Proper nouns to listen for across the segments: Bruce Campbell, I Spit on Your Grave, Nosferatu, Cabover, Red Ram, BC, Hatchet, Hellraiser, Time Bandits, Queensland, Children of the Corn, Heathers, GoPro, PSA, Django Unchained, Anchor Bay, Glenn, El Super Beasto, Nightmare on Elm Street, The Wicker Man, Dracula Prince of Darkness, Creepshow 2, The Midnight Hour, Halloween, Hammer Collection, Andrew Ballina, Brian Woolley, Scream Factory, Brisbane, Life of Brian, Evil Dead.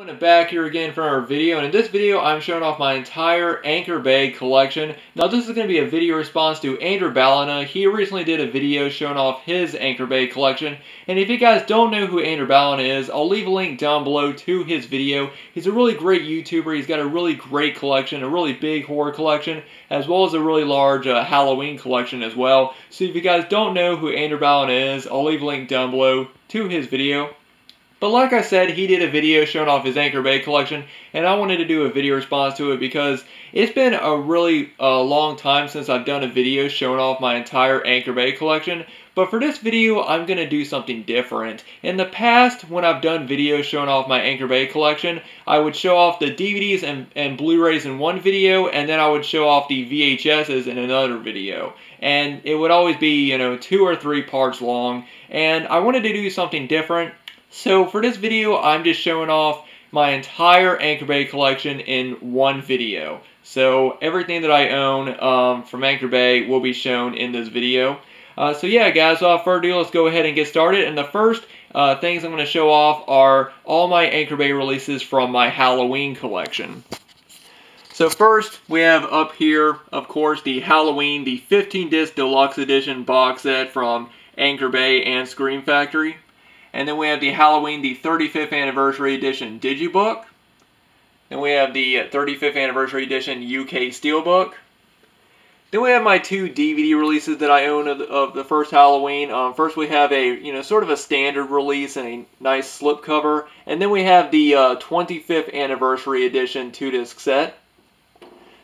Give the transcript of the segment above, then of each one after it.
Gentlemen, I'm back here again for our video, and in this video I'm showing off my entire Anchor Bay collection. Now this is going to be a video response to Andrew Ballina. He recently did a video showing off his Anchor Bay collection, and if you guys don't know who Andrew Ballina is, I'll leave a link down below to his video. He's a really great YouTuber. He's got a really great collection, a really big horror collection, as well as a really large Halloween collection as well. So if you guys don't know who Andrew Ballina is, I'll leave a link down below to his video. But like I said, he did a video showing off his Anchor Bay collection, and I wanted to do a video response to it because it's been a really long time since I've done a video showing off my entire Anchor Bay collection. But for this video, I'm going to do something different. In the past, when I've done videos showing off my Anchor Bay collection, I would show off the DVDs and Blu-rays in one video, and then I would show off the VHSs in another video. And it would always be, you know, 2 or 3 parts long, and I wanted to do something different. So for this video, I'm just showing off my entire Anchor Bay collection in one video. So everything that I own from Anchor Bay will be shown in this video. So yeah, guys, without further ado, let's go ahead and get started. And the first things I'm going to show off are all my Anchor Bay releases from my Halloween collection. So first, we have up here, of course, the Halloween, the 15-disc deluxe edition box set from Anchor Bay and Scream Factory. And then we have the Halloween, the 35th Anniversary Edition Digibook. Then we have the 35th Anniversary Edition UK Steelbook. Then we have my 2 DVD releases that I own of the first Halloween. First we have a, you know, sort of a standard release and a nice slipcover. And then we have the 25th Anniversary Edition 2-disc set.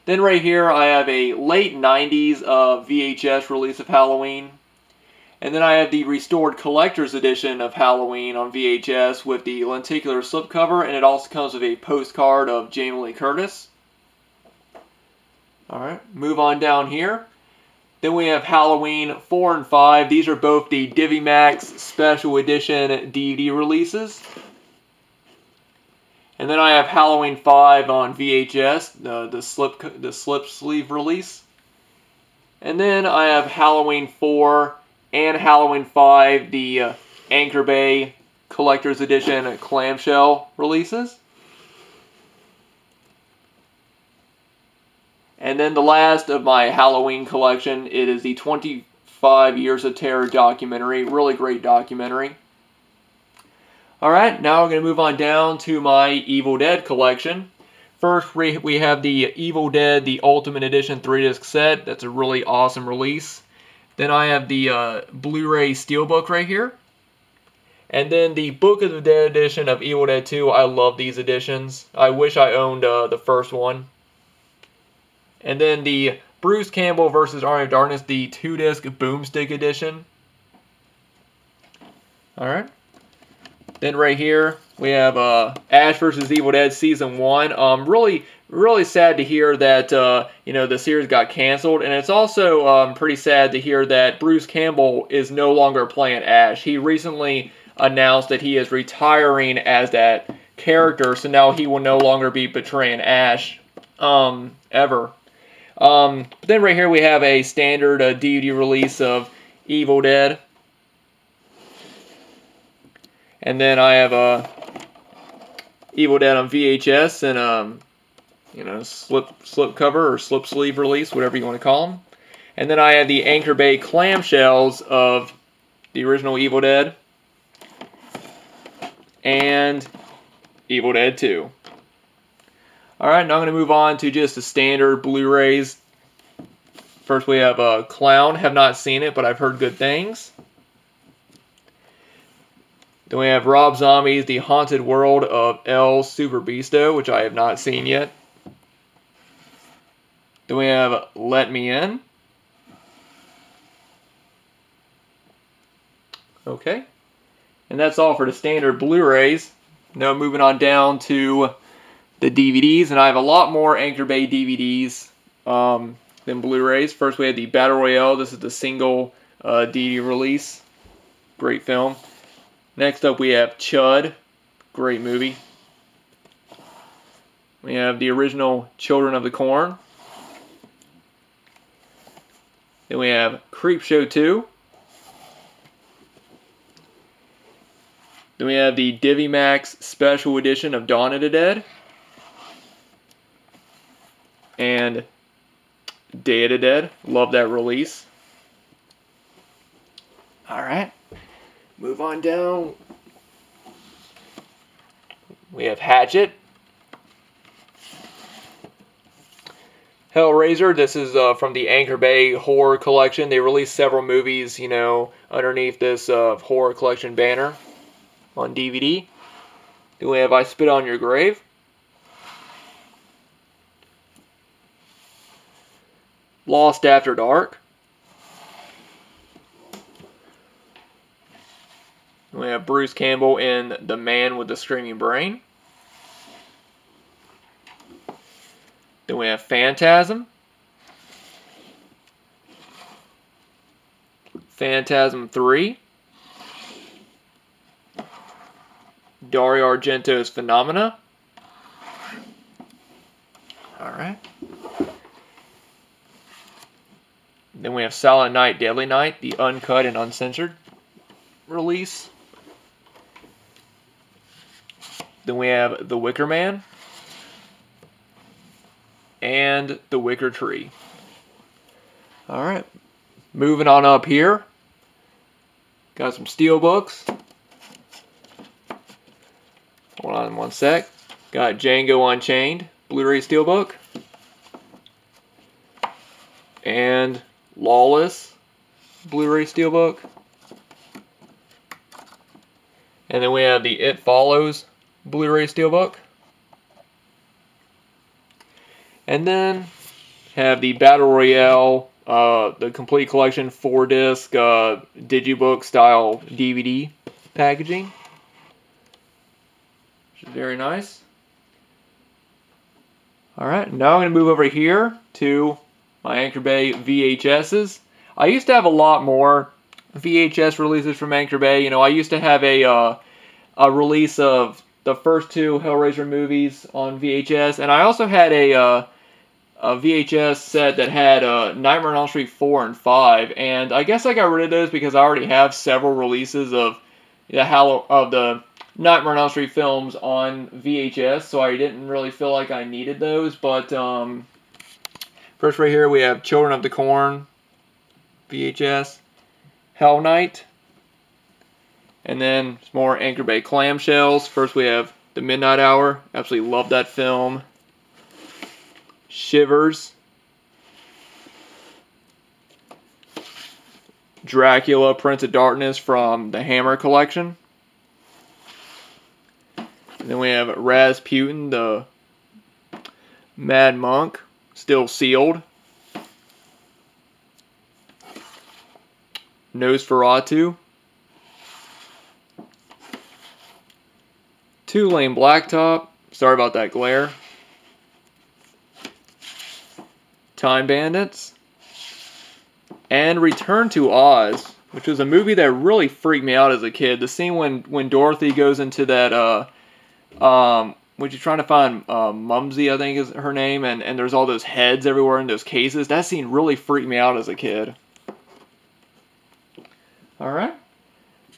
Then right here I have a late 90s VHS release of Halloween. And then I have the restored collector's edition of Halloween on VHS with the lenticular slipcover, and it also comes with a postcard of Jamie Lee Curtis. Alright, move on down here. Then we have Halloween 4 and 5. These are both the Divi Max Special Edition DVD releases. And then I have Halloween 5 on VHS, the slip sleeve release. And then I have Halloween 4 and Halloween 5, the Anchor Bay Collector's Edition clamshell releases. And then the last of my Halloween collection, it is the 25 Years of Terror documentary. Really great documentary. Alright, now we're going to move on down to my Evil Dead collection. First, we have the Evil Dead, the Ultimate Edition 3-disc set. That's a really awesome release. Then I have the Blu-ray Steelbook right here. And then the Book of the Dead edition of Evil Dead 2. I love these editions. I wish I owned the first one. And then the Bruce Campbell vs. Army of Darkness, the 2-disc Boomstick edition. Alright. Then right here, we have Ash versus Evil Dead Season 1. Really sad to hear that, you know, the series got canceled. And it's also pretty sad to hear that Bruce Campbell is no longer playing Ash. He recently announced that he is retiring as that character. So now he will no longer be portraying Ash ever. But then right here we have a standard DVD release of Evil Dead. And then I have Evil Dead on VHS and you know, slip cover or slip sleeve release, whatever you want to call them. And then I have the Anchor Bay clamshells of the original Evil Dead and Evil Dead 2. Alright, now I'm going to move on to just the standard Blu-rays. First we have Clown. Have not seen it, but I've heard good things. Then we have Rob Zombie's The Haunted World of El Super Beasto, which I have not seen yet. Then we have Let Me In. Okay. And that's all for the standard Blu-rays. Now moving on down to the DVDs, and I have a lot more Anchor Bay DVDs than Blu-rays. First we have the Battle Royale. This is the single DVD release. Great film. Next up we have Chud, great movie. We have the original Children of the Corn. Then we have Creepshow 2. Then we have the Divi Max Special Edition of Dawn of the Dead. And Day of the Dead. Love that release. Alright. Move on down. We have Hatchet. Hellraiser, this is from the Anchor Bay Horror Collection. They released several movies, you know, underneath this Horror Collection banner on DVD. Then we have I Spit on Your Grave. Lost After Dark. Then we have Bruce Campbell in The Man with the Screaming Brain. Then we have Phantasm. Phantasm 3. Dario Argento's Phenomena. Alright. Then we have Silent Night, Deadly Night, the uncut and uncensored release. Then we have The Wicker Man. And The Wicker Tree. Alright. Moving on up here. Got some steelbooks. Hold on one sec. Got Django Unchained. Blu-ray steelbook. And Lawless. Blu-ray steelbook. And then we have the It Follows Blu-ray steelbook. And then have the Battle Royale, the complete collection 4-disc digibook style DVD packaging, which is very nice. All right, now I'm going to move over here to my Anchor Bay VHSs. I used to have a lot more VHS releases from Anchor Bay. You know, I used to have a release of the first two Hellraiser movies on VHS, and I also had a VHS set that had Nightmare on Elm Street 4 and 5, and I guess I got rid of those because I already have several releases of the Nightmare on Elm Street films on VHS, so I didn't really feel like I needed those. But first right here we have Children of the Corn VHS, Hell Night, and then some more Anchor Bay clamshells. First we have The Midnight Hour. Absolutely love that film. Shivers. Dracula, Prince of Darkness from the Hammer Collection. And then we have Rasputin, the Mad Monk. Still sealed. Nosferatu. Two-lane blacktop. Sorry about that glare. Time Bandits. And Return to Oz, which was a movie that really freaked me out as a kid. The scene when Dorothy goes into that, when she's trying to find Mumsy, I think is her name, and there's all those heads everywhere in those cases. That scene really freaked me out as a kid. Alright.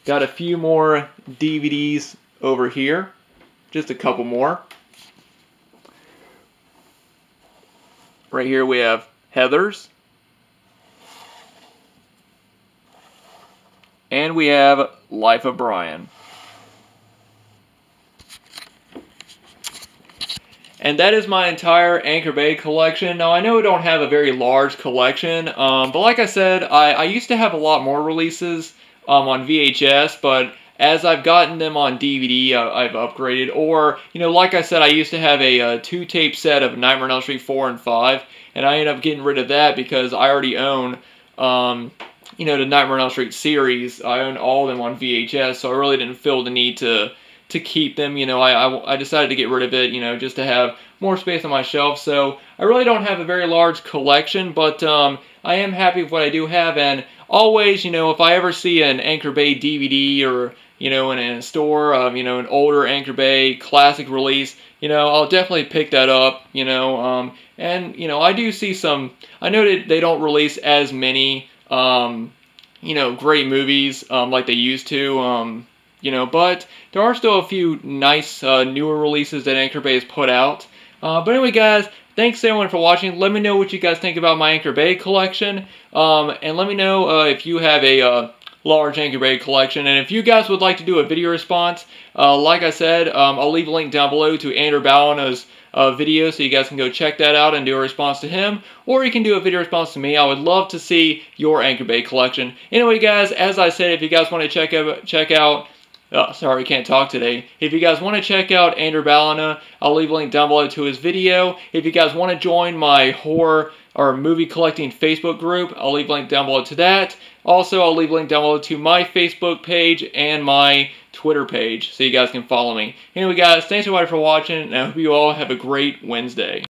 Got a few more DVDs over here. Just a couple more. Right here we have Heathers. And we have Life of Brian. And that is my entire Anchor Bay collection. Now I know I don't have a very large collection, but like I said, I used to have a lot more releases on VHS, but as I've gotten them on DVD, I've upgraded. Or, you know, like I said, I used to have a two-tape set of Nightmare on Elm Street 4 and 5, and I ended up getting rid of that because I already own, you know, the Nightmare on Elm Street series. I own all of them on VHS, so I really didn't feel the need to keep them. You know, I decided to get rid of it, you know, just to have more space on my shelf. So I really don't have a very large collection, but I am happy with what I do have. And always, you know, if I ever see an Anchor Bay DVD or, you know, in a store, you know, an older Anchor Bay classic release, you know, I'll definitely pick that up, you know, and, you know, I do see some, I know that they don't release as many, you know, great movies like they used to, you know, but there are still a few nice newer releases that Anchor Bay has put out. But anyway, guys, thanks everyone for watching. Let me know what you guys think about my Anchor Bay collection, and let me know if you have a large Anchor Bay collection, and if you guys would like to do a video response, like I said, I'll leave a link down below to Andrew Ballina's video, so you guys can go check that out and do a response to him, or you can do a video response to me. I would love to see your Anchor Bay collection. Anyway, guys, as I said, if you guys want to check out sorry, can't talk today. If you guys want to check out Andrew Ballina, I'll leave a link down below to his video. If you guys want to join my horror or movie collecting Facebook group, I'll leave a link down below to that. Also, I'll leave a link down below to my Facebook page and my Twitter page, so you guys can follow me. Anyway, guys, thanks everybody for watching, and I hope you all have a great Wednesday.